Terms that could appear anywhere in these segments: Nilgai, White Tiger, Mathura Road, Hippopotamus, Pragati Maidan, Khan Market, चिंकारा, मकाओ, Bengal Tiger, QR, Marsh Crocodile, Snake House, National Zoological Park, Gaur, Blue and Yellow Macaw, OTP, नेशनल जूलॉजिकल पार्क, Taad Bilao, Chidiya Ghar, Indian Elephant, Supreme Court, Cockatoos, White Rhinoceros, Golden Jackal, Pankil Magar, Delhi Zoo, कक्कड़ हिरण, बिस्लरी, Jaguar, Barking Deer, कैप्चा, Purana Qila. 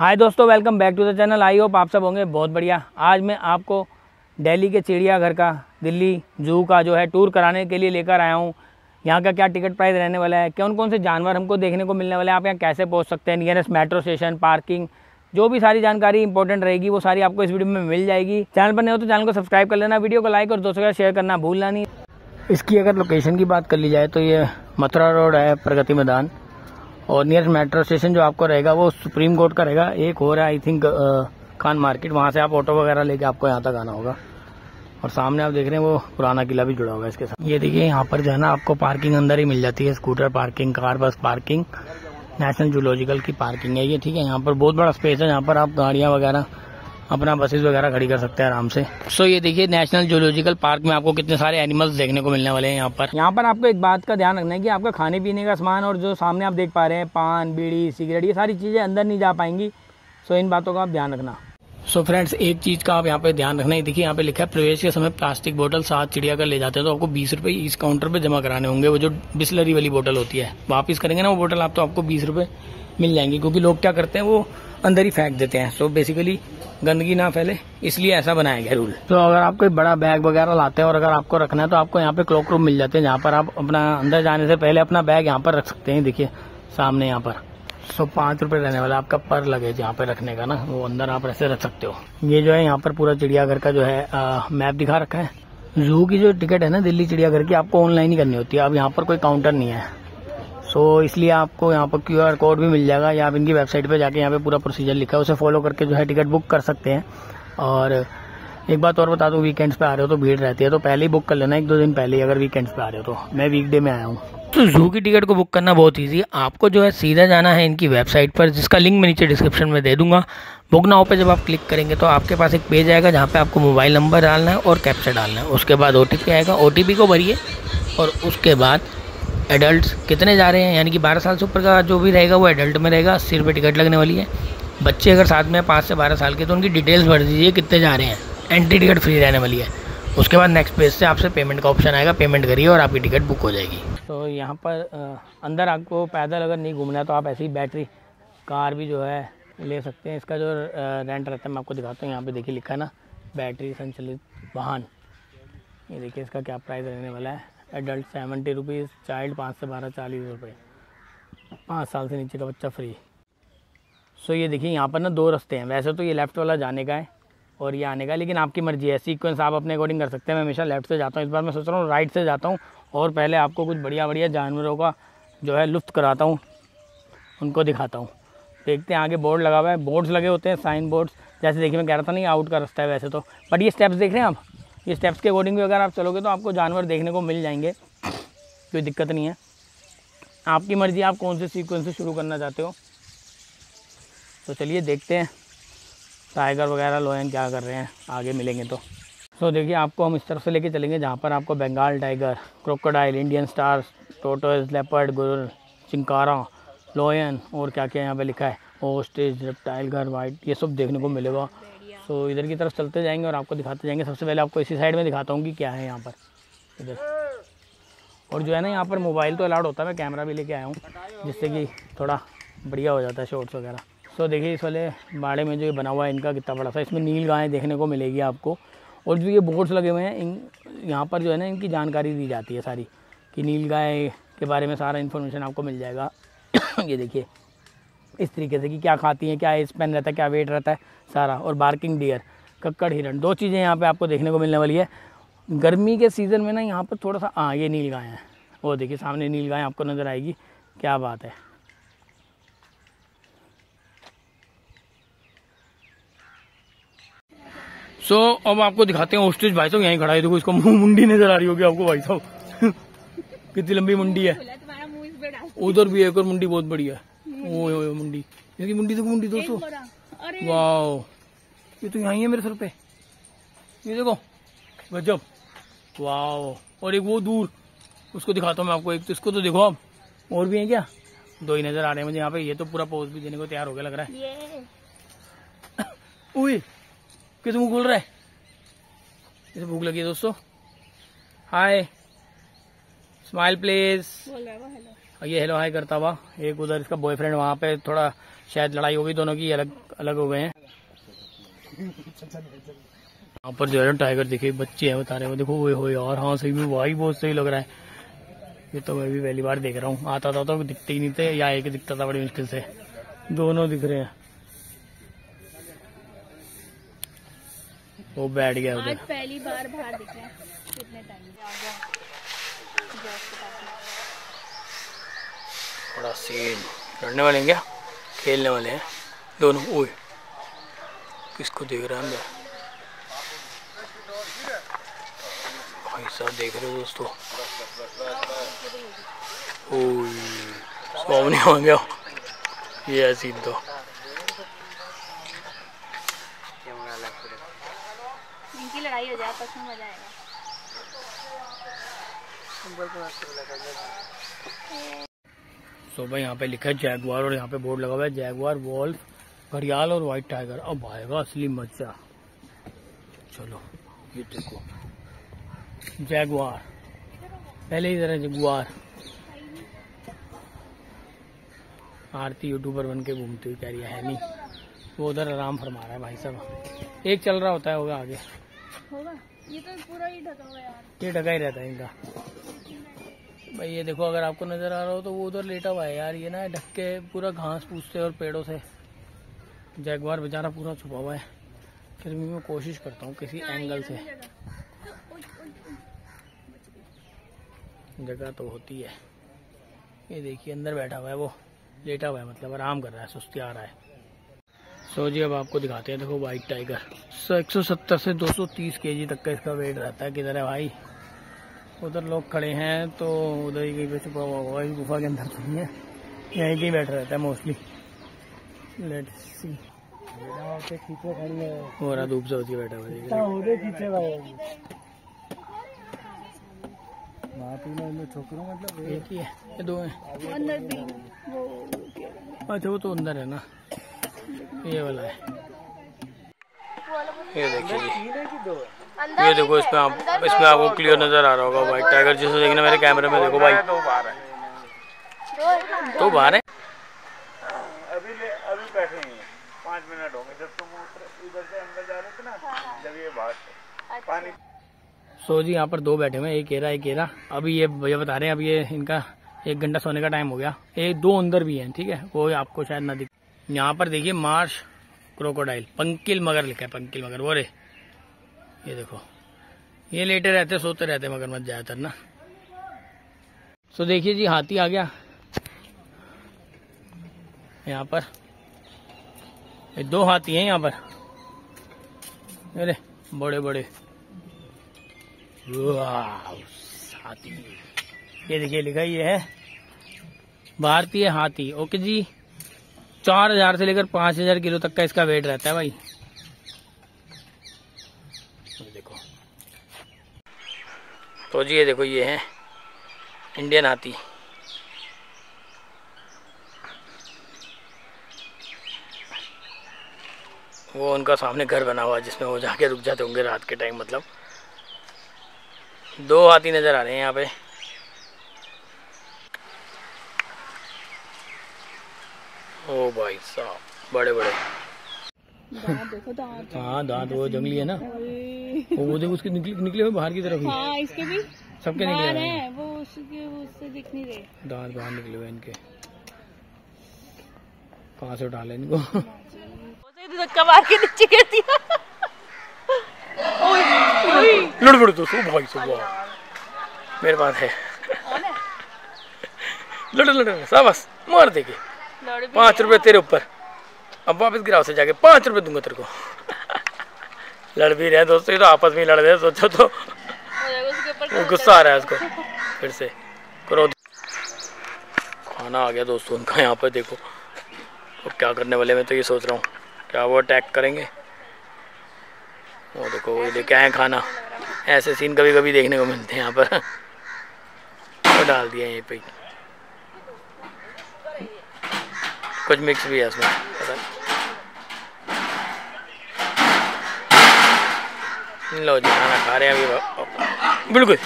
हाय दोस्तों, welcome back to the channel. I hope आप सब होंगे बहुत बढ़िया। आज मैं आपको दिल्ली के चिड़ियाघर का, दिल्ली जू का जो है टूर कराने के लिए लेकर आया हूँ। यहाँ का क्या टिकट प्राइस रहने वाला है, कौन कौन से जानवर हमको देखने को मिलने वाले हैं, आप यहाँ कैसे पहुँच सकते हैं, नियरेस्ट मेट्रो स्टेशन, पार्किंग, जो भी सारी जानकारी इंपॉर्टेंट रहेगी वो सारी आपको इस वीडियो में मिल जाएगी। चैनल पर नए हो तो चैनल को सब्सक्राइब कर लेना, वीडियो को लाइक और दोस्तों के साथ शेयर करना भूलना नहीं। इसकी अगर लोकेशन की बात कर ली जाए तो ये मथुरा रोड है, प्रगति मैदान, और नियरेस्ट मेट्रो स्टेशन जो आपको रहेगा वो सुप्रीम कोर्ट का रहेगा। एक हो रहा है आई थिंक खान मार्केट, वहाँ से आप ऑटो वगैरह लेके आपको यहाँ तक आना होगा। और सामने आप देख रहे हैं वो पुराना किला भी जुड़ा होगा इसके साथ। ये देखिए, यहाँ पर जो है ना आपको पार्किंग अंदर ही मिल जाती है, scooter parking, car, bus parking, national zoological की पार्किंग है ये। ठीक है, यहाँ पर बहुत बड़ा स्पेस है, यहाँ पर आप गाड़ियाँ वगैरह, अपना बसेस वगैरह खड़ी कर सकते हैं आराम से। सो ये देखिए, नेशनल जूलॉजिकल पार्क में आपको कितने सारे एनिमल्स देखने को मिलने वाले हैं। यहाँ पर आपको एक बात का ध्यान रखना है कि आपका खाने पीने का सामान और जो सामने आप देख पा रहे हैं पान, बीड़ी, सिगरेट, ये सारी चीज़ें अंदर नहीं जा पाएंगी। सो इन बातों का आप ध्यान रखना। सो फ्रेंड्स, एक चीज़ का आप यहाँ पे ध्यान रखना है। देखिए यहाँ पे लिखा है, प्रवेश के समय प्लास्टिक बोतल साथ चिड़ियाघर ले जाते हैं तो आपको 20 रुपये इस काउंटर पे जमा कराने होंगे। वो जो बिस्लरी वाली बोतल होती है, वापस करेंगे ना वो बोतल आप, तो आपको 20 रुपये मिल जाएंगी। क्योंकि लोग क्या करते हैं, वो अंदर ही फेंक देते हैं। सो बेसिकली गंदगी ना फैले, इसलिए ऐसा बनाया गया रूल। तो अगर आप कोई बड़ा बैग वगैरह लाते हैं और अगर आपको रखना है तो आपको यहाँ पे क्लॉक रूम मिल जाते हैं, जहाँ पर आप अपना अंदर जाने से पहले अपना बैग यहाँ पर रख सकते हैं। देखिए सामने यहाँ पर। सो 5 रुपये रहने वाला आपका पर लगेज यहाँ पे रखने का ना, वो अंदर आप ऐसे रख सकते हो। ये जो है यहाँ पर पूरा चिड़ियाघर का जो है मैप दिखा रखा है। जू की जो टिकट है ना दिल्ली चिड़ियाघर की, आपको ऑनलाइन ही करनी होती है। अब यहाँ पर कोई काउंटर नहीं है, सो इसलिए आपको यहाँ पर QR कोड भी मिल जाएगा, या आप इनकी वेबसाइट पर जाके यहाँ पे पूरा प्रोसीजर लिखा है उसे फॉलो करके जो है टिकट बुक कर सकते हैं। और एक बात और बता दूँ, वीकेंड्स पे आ रहे हो तो भीड़ रहती है, तो पहले ही बुक कर लेना, 1-2 दिन पहले ही, अगर वीकेंड्स पे आ रहे हो तो। मैं वीकडे में आया हूँ। तो जू की टिकट को बुक करना बहुत ईजी है, आपको जो है सीधा जाना है इनकी वेबसाइट पर, जिसका लिंक मैं नीचे डिस्क्रिप्शन में दे दूंगा। बुक नाउ पे जब आप क्लिक करेंगे तो आपके पास एक पेज आएगा जहाँ पे आपको मोबाइल नंबर डालना है और कैप्चा डालना है। उसके बाद OTP आएगा, OTP को भरिए, और उसके बाद एडल्ट कितने जा रहे हैं, यानी कि 12 साल से ऊपर का जो भी रहेगा वो एडल्ट में रहेगा। 80 रुपये टिकट लगने वाली है। बच्चे अगर साथ में 5 से 12 साल के, तो उनकी डिटेल्स भर दीजिए कितने जा रहे हैं। एंट्री टिकट फ्री रहने वाली है। उसके बाद नेक्स्ट पेज से आपसे पेमेंट का ऑप्शन आएगा, पेमेंट करिए और आपकी टिकट बुक हो जाएगी। तो यहाँ पर अंदर आपको पैदल अगर नहीं घूमना है तो आप ऐसी बैटरी कार भी जो है ले सकते हैं। इसका जो रेंट रहता है मैं आपको दिखाता हूँ। यहाँ पे देखिए लिखा ना, बैटरी संचालित वाहन। ये देखिए इसका क्या प्राइस रहने वाला है। एडल्ट 70 रुपीज़, चाइल्ड 5 से 12 40 रुपये, 5 साल से नीचे का बच्चा फ्री। सो ये देखिए यहाँ पर ना 2 रास्ते हैं, वैसे तो ये लेफ़्ट वाला जाने का है और ये आने का, लेकिन आपकी मर्जी है, सीक्वेंस आप अपने अकॉर्डिंग कर सकते हैं। मैं हमेशा लेफ्ट से जाता हूँ, इस बार मैं सोच रहा हूँ राइट से जाता हूँ, और पहले आपको कुछ बढ़िया बढ़िया जानवरों का जो है लुफ्त कराता हूँ, उनको दिखाता हूँ। देखते हैं आगे बोर्ड लगा हुआ है, बोर्ड्स लगे होते हैं, साइन बोर्ड्स, जैसे देखिए मैं कह रहा था नहीं आउट का रास्ता है वैसे तो, बट ये स्टेप्स देख रहे हैं आप, ये स्टेप्स के अकॉर्डिंग भी अगर आप चलोगे तो आपको जानवर देखने को मिल जाएंगे, कोई दिक्कत नहीं है। आपकी मर्ज़ी, आप कौन से सीक्वेंस से शुरू करना चाहते हो। तो चलिए देखते हैं टाइगर वगैरह लोयन क्या कर रहे हैं, आगे मिलेंगे तो। सो देखिए आपको हम इस तरफ से लेके चलेंगे जहाँ पर आपको Bengal tiger, crocodile, Indian stars, tortoise, leopard, गुरुर, चिंकारा, लोयन, और क्या क्या यहाँ पे लिखा है, ओस्ट्रिच, रेप्टाइल, घर वाइट, ये सब देखने को मिलेगा। सो इधर की तरफ चलते जाएंगे और आपको दिखाते जाएंगे। सबसे पहले आपको इसी साइड में दिखाता हूँ कि क्या है यहाँ पर इधर। और जो है ना यहाँ पर मोबाइल तो अलाउड होता है, मैं कैमरा भी लेके आया हूँ जिससे कि थोड़ा बढ़िया हो जाता है शॉट्स वगैरह। तो देखिए इस वाले बाड़े में जो ये बना हुआ है इनका कितना बड़ा सा, इसमें नीलगाय देखने को मिलेगी आपको। और जो ये बोर्ड्स लगे हुए हैं यहाँ पर जो है ना इनकी जानकारी दी जाती है सारी, कि नीलगाय के बारे में सारा इन्फॉर्मेशन आपको मिल जाएगा। ये देखिए इस तरीके से कि क्या खाती है, क्या स्पैन रहता है, क्या वेट रहता है सारा। और बार्किंग डियर, कक्कड़ हिरण, 2 चीज़ें यहाँ पर आपको देखने को मिलने वाली है गर्मी के सीज़न में ना। यहाँ पर थोड़ा सा ये नीलगाय हैं, वो देखिए सामने नीलगाय आपको नज़र आएगी। क्या बात है, तो अब आपको दिखाते हैं ओस्ट्रिच। भाई साहब यहीं खड़ा है, देखो इसको मुंडी नजर आ रही होगी आपको, भाई साहब कितनी लंबी मुंडी है। उधर भी एक और मुंडी बहुत बड़ी है, वो मुंडी, इसकी मुंडी देखो, मुंडी दोस्तों, वाह, ये तो यहाँ ही है मेरे सर पे, ये देखो गजब, वाह। और एक वो दूर, उसको दिखाता हूँ मैं आपको, एक तो इसको तो देखो आप, और भी है क्या, 2 ही नजर आ रहे हैं मुझे यहाँ पे। ये तो पूरा पोज भी देने को तैयार हो गया लग रहा है। किस मुँह खोल रहा है, इसे भूख लगी है दोस्तों। हाय, स्माइल प्लीज, ये हेलो हाय करता हुआ। एक उधर इसका बॉयफ्रेंड, वहाँ पे थोड़ा शायद लड़ाई होगी दोनों की, अलग अलग हो गए हैं। यहाँ पर जो है टाइगर दिखे, बच्चे हैं बता रहे हो, देखो वो हो यार, हाँ सही में भाई बहुत सही लग रहा है। ये तो मैं भी पहली बार देख रहा हूँ, आता था तो दिखते ही नहीं थे, या एक दिखता था बड़ी मुश्किल से, दोनों दिख रहे हैं। वो बैठ गया उधर, पहली बार बाहर दिख रहा है कितने टाइम। बड़ा सीन लड़ने वाले हैं क्या, खेलने वाले हैं दोनों। ओए किसको देख रहा है अंदर, भाई साहब देख रहे हो दोस्तों, सामने हो गया ये है सीन। तो इनकी लड़ाई हो जाए आपस में, मजा आएगा। सुबह यहाँ पे लिखा है जैगुआर, और यहाँ पे बोर्ड लगा हुआ है जैगुआर, वॉल्फ, घड़ियाल और व्हाइट टाइगर। अब आएगा असली मजा। चलो ये देखो जैगुआर, पहले ही जरा जगुआर आरती यूट्यूबर बन के घूमती हुई कह रही है नहीं, वो उधर आराम फरमा रहा है भाई साहब। एक चल रहा होता है, होगा आगे होगा, ये तो पूरा ही ढका हुआ है यार, ये ढका ही रहता है इनका। भाई ये देखो, अगर आपको नजर आ रहा हो तो वो उधर लेटा हुआ है यार, ये ना ढक के पूरा घास फूस से और पेड़ों से। जैगुआर बेचारा पूरा छुपा हुआ है। फिर मैं कोशिश करता हूँ किसी एंगल से, जगह तो होती है। ये देखिए अंदर बैठा हुआ है, वो लेटा हुआ है, मतलब आराम कर रहा है, सुस्ती आ रहा है। सो जी अब आपको दिखाते हैं, देखो वाइट टाइगर 170 से 230 केजी तक का इसका वेट रहता है। किधर है भाई, उधर लोग खड़े हैं तो उधर ही कहीं पे छुपा हुआ होगा, इस गुफा के अंदर तो नहीं है, यहीं पर बैठ रहता है मोस्टली। लेट्स सी, हो रहा धूप से होती बैठा हुआ। छोकरों मतलब एक ही है, ये दो हैं अंदर भी, वो अच्छा वो तो अंदर है ना, ये वाला है। ये देखिए, ये देखो इसमें आप, इसमें आपको क्लियर नजर आ रहा होगा व्हाइट टाइगर, जिसे देखना मेरे कैमरे में देखो भाई, दो बार है। अभी बैठेंगे 5 मिनट होंगे, जब तुम इधर से अंदर जा रहे थे ना, जब ये बाहर पानी। सो जी यहाँ पर दो बैठे हुए, एक एरा एक एरा। अभी ये भैया बता रहे हैं, अब ये इनका 1 घंटा सोने का टाइम हो गया। एक दो अंदर भी हैं, ठीक है, वो आपको शायद ना दिखे। यहाँ पर देखिए मार्श क्रोकोडाइल, पंकिल मगर लिखा है, पंकिल मगर। बोरे ये देखो, ये लेटे रहते सोते रहते मगर मत ज्यादातर ना। सो देखिए जी हाथी आ गया यहाँ पर, ये 2 हाथी हैं यहाँ पर, अरे बड़े बड़े हाथी। ये देखिए लिखा ये है भारतीय हाथी। ओके जी, 4000 से लेकर 5000 किलो तक का इसका वेट रहता है भाई। देखो तो जी, ये देखो ये है इंडियन हाथी। वो उनका सामने घर बना हुआ है जिसमें वो जाके रुक जाते होंगे रात के टाइम। मतलब 2 हाथी नजर आ रहे हैं यहाँ पे। ओ भाई साहब बड़े बड़े दांत, हाँ दांत वो जंगली है ना, वो देखो उसके निकले हुए बाहर की तरफ। हाँ, इसके भी सबके निकले हैं, वो उससे दिख नहीं रहे, दांत बाहर निकले हुए इनके। कहाँ से उठा ले इनको, धक्का मार के नीचे गिर दिया। लुड़बुड़ तो भाई सुबह मेरे पास है, लड़ लड़ साबस मार देगी। 5 रुपए तेरे ऊपर, अब वापस गिराओ से जाके 5 रुपए दूंगा तेरे को। लड़ भी रहे दोस्तों, ये तो आपस में लड़ रहे हैं, सोचो तो गुस्सा आ रहा है उसको फिर से क्रोध। खाना आ गया दोस्तों उनका यहाँ पर, देखो अब क्या करने वाले, मैं तो ये सोच रहा हूँ क्या वो अटैक करेंगे। वो देखो वो लेके आए खाना, ऐसे सीन कभी कभी देखने को मिलते हैं यहाँ पर। तो डाल दिया यहीं पे, कुछ मिक्स भी है इसमें पता। लो जी खाना खा रहे हैं अभी बिल्कुल।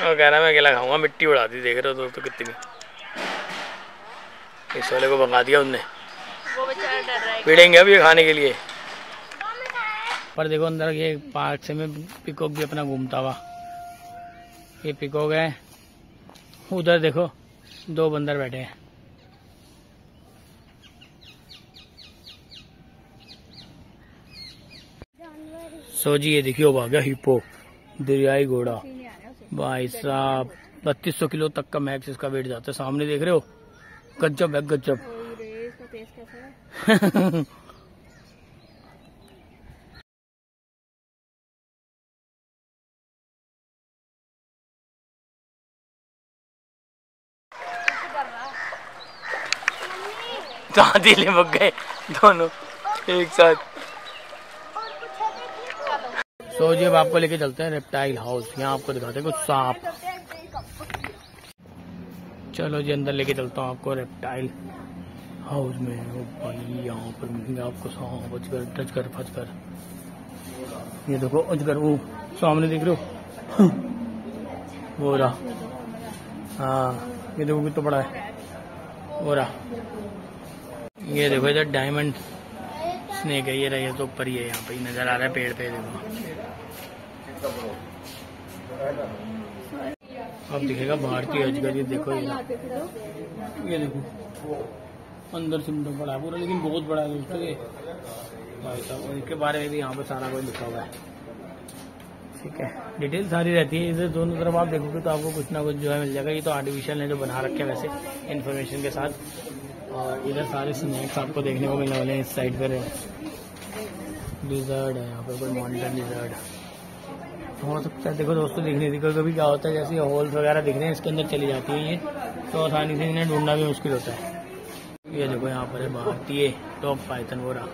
और कह रहा मैं अकेला खाऊंगा, मिट्टी उड़ा दी, देख रहे हो दोस्तों कितनी। इस वाले को भगा दिया उनने, भिड़ेंगे अब ये खाने के लिए। पर देखो अंदर ये पार्क से में पिकॉक भी अपना घूमता हुआ, ये पिकॉक है। उधर देखो दो बंदर बैठे हैं, सो जी ये देखियो भाग्या हिप्पो, दरियाई घोड़ा। भाई साहब 3200 किलो तक का मैक्स इसका वेट जाता है। सामने देख रहे हो, गजब है गजब। चांदी लिपक गए दोनों एक साथ। सो जी अब आपको लेके चलते हैं रेप्टाइल हाउस, यहाँ आपको दिखाते हैं कुछ सांप। चलो जी अंदर लेके चलता हूँ आपको रेप्टाइल हाउस में। ओ भाई यहाँ पर मिलेंगे आपको सांप, अजगर, टचकर, फचकर। ये देखो अजगर, वो सामने देख रहे हो वो रहा। हाँ ये देखो कितना बड़ा है वो रहा। ये देखो इधर डायमंड स्नेक है, ये रही है तो ऊपर ही है, यहाँ पे नजर आ रहा है पेड़ पे। देखो अब दिखेगा भारतीय अजगर, ये देखो ये देखो अंदर सिम्टम बड़ा पूरा, लेकिन बहुत बड़ा है दोस्तों ये। भाई साहब इसके बारे में भी यहाँ पे सारा कुछ लिखा हुआ है, ठीक है, डिटेल सारी रहती है। इधर दोनों तरफ आप देखोगे तो आपको कुछ ना कुछ जो है मिल जाएगा। ये तो आर्टिफिशियल है जो बना रखे वैसे इन्फॉर्मेशन के साथ। और इधर सारे स्नैक्स आपको देखने को मिलने वाले हैं। इस साइड पर डिजर्ट है, यहाँ पर कोई मॉन्स्टर डिजर्ट हो सकता है। देखो दोस्तों देखने देखो कभी क्या होता है, जैसे होल्स वगैरह दिख रहे हैं इसके अंदर चली जाती है ये, तो आसानी से इन्हें ढूंढना भी मुश्किल होता है। ये देखो यहाँ पर है भारतीय टॉप पाइथन, वो रहा।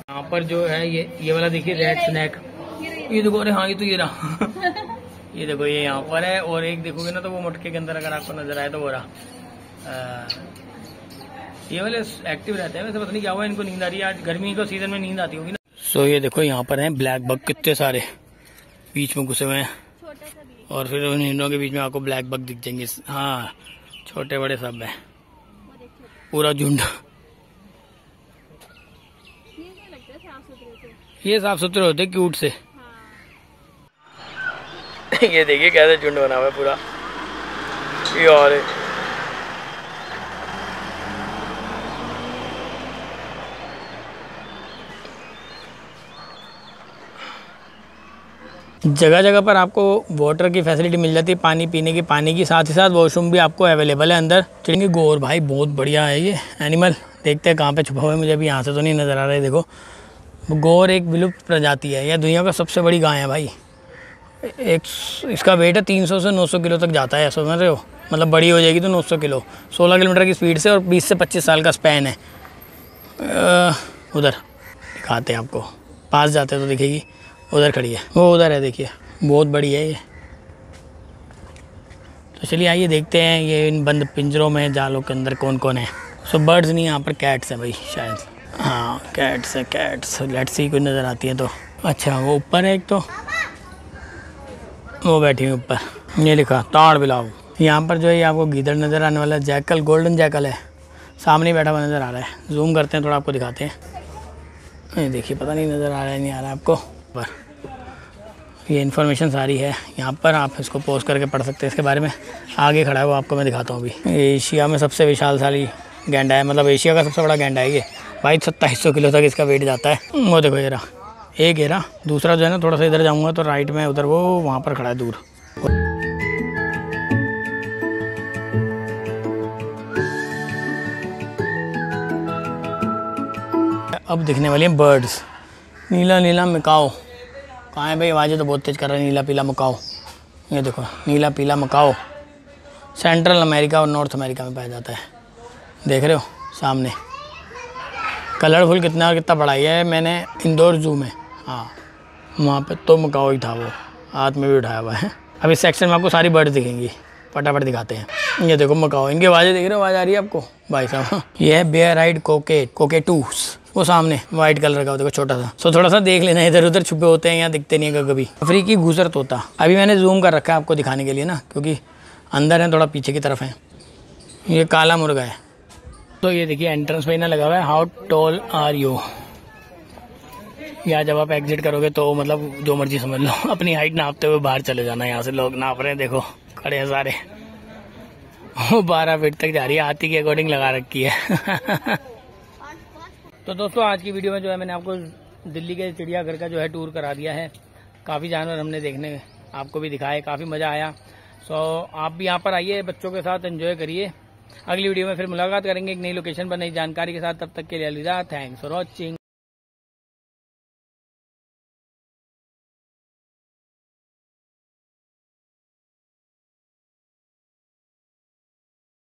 यहाँ पर जो है ये वाला देखिए रेड स्नैक, ये देखो। अरे हाँ ये तो ये रहा ये देखो ये यहाँ पर है। और एक देखोगे ना तो वो मटके के अंदर अगर आपको नजर आए तो वो रहा। ये वाले एक्टिव रहते हैं वैसे, पता नहीं क्या हुआ इनको नींद आ रही है आज, गर्मी का सीजन में नींद आती होगी ना। सो ये देखो यहाँ पर है ब्लैक बग, कितने सारे बीच में घुसे हुए हैं। और फिर उन हिंडों के बीच में आपको ब्लैक बग दिख जाएंगे। हाँ छोटे बड़े सब है, पूरा झुंड। ये साफ सुथरे होते क्यूट से। ये देखिए कैसे झुंड बना हुआ है पूरा। ये और जगह जगह पर आपको वाटर की फैसिलिटी मिल जाती है, पानी पीने की, पानी की साथ ही साथ वॉशरूम भी आपको अवेलेबल है अंदर। चिड़िया गौर भाई बहुत बढ़िया है ये एनिमल। देखते हैं कहाँ पे छुपा हुआ है, मुझे अभी यहाँ से तो नहीं नज़र आ रहा है। देखो गौर एक विलुप्त प्रजाति है, यह दुनिया का सबसे बड़ी गाय है भाई। एक इसका वेट है 300 से 900 किलो तक जाता है, समझ रहे हो, मतलब बड़ी हो जाएगी तो 900 किलो। 16 किलोमीटर की स्पीड से, और 20 से 25 साल का स्पैन है। उधर दिखाते हैं आपको, पास जाते हैं तो दिखेगी। उधर खड़ी है वो, उधर है देखिए, बहुत बड़ी है ये। तो चलिए आइए देखते हैं ये इन बंद पिंजरों में जालों के अंदर कौन कौन है। सो बर्ड्स नहीं, यहाँ पर कैट्स हैं भाई शायद। हाँ कैट्स है, कैट्स लेट्स सी कोई नज़र आती है तो। अच्छा वो ऊपर है एक, तो वो बैठी हुई ऊपर। ये लिखा ताड़ बिलाओ। यहाँ पर जो है आपको गीदड़ नज़र आने वाला है, जैकल, गोल्डन जैकल है, सामने बैठा हुआ नज़र आ रहा है। जूम करते हैं थोड़ा, आपको दिखाते हैं। ये देखिए पता नहीं नज़र आ रहा है नहीं आ रहा है आपको, पर ये इन्फॉर्मेशन सारी है यहाँ पर। आप इसको पोस्ट करके पढ़ सकते हैं इसके बारे में। आगे खड़ा है वो, आपको मैं दिखाता हूँ अभी। एशिया में सबसे विशालशाली गैंडा है, मतलब एशिया का सबसे बड़ा गैंडा है ये भाई। 2700 किलो तक इसका वेट जाता है। वो देखो येरा एक घेरा। दूसरा जो है ना थोड़ा सा इधर जाऊंगा तो राइट में, उधर वो वहाँ पर खड़ा है दूर। अब दिखने वाली है बर्ड्स। नीला नीला मकाओ कहाँ है भाई, आवाज़ें तो बहुत तेज कर रहा है। नीला पीला मकाओ, ये देखो नीला पीला मकाओ सेंट्रल अमेरिका और नॉर्थ अमेरिका में पाया जाता है। देख रहे हो सामने कलरफुल कितना कितना बड़ा ही है। मैंने इंदौर जू में, हाँ वहाँ पे तो मकाओ ही था, वो हाथ में भी उठाया हुआ है। अब इस सेक्शन में आपको सारी बर्ड दिखेंगी, फटाफट दिखाते हैं। ये देखो मकाओ, इनकी आवाज़ें देख रहे हो, आवाज़ आ रही है आपको भाई साहब। ये है बेयर आइड कोकेटूस, वो सामने व्हाइट कलर का होता है छोटा सा। सो थोड़ा सा देख लेना, इधर उधर छुपे होते हैं, यहाँ दिखते नहीं है कभी। अफ्रीकी घूसर तोता, अभी मैंने जूम कर रखा है आपको दिखाने के लिए ना, क्योंकि अंदर है, थोड़ा पीछे की तरफ है। ये काला मुर्गा है। तो ये देखिए एंट्रेंस पे ना लगा हुआ है हाउ टॉल आर यू। यहाँ जब आप एग्जिट करोगे तो मतलब जो मर्जी समझ लो, अपनी हाइट नापते हुए बाहर चले जाना। यहाँ से लोग नाप रहे हैं, देखो खड़े हैं सारे। वो 12 फीट तक जा रही है, हाथी के अकॉर्डिंग लगा रखी है। तो दोस्तों आज की वीडियो में जो है मैंने आपको दिल्ली के चिड़ियाघर का जो है टूर करा दिया है। काफ़ी जानवर हमने देखने आपको भी दिखाए, काफ़ी मज़ा आया। सो आप भी यहाँ पर आइए, बच्चों के साथ एंजॉय करिए। अगली वीडियो में फिर मुलाकात करेंगे एक नई लोकेशन पर नई जानकारी के साथ। तब तक के लिए अलविदा, थैंक्स फॉर वॉचिंग।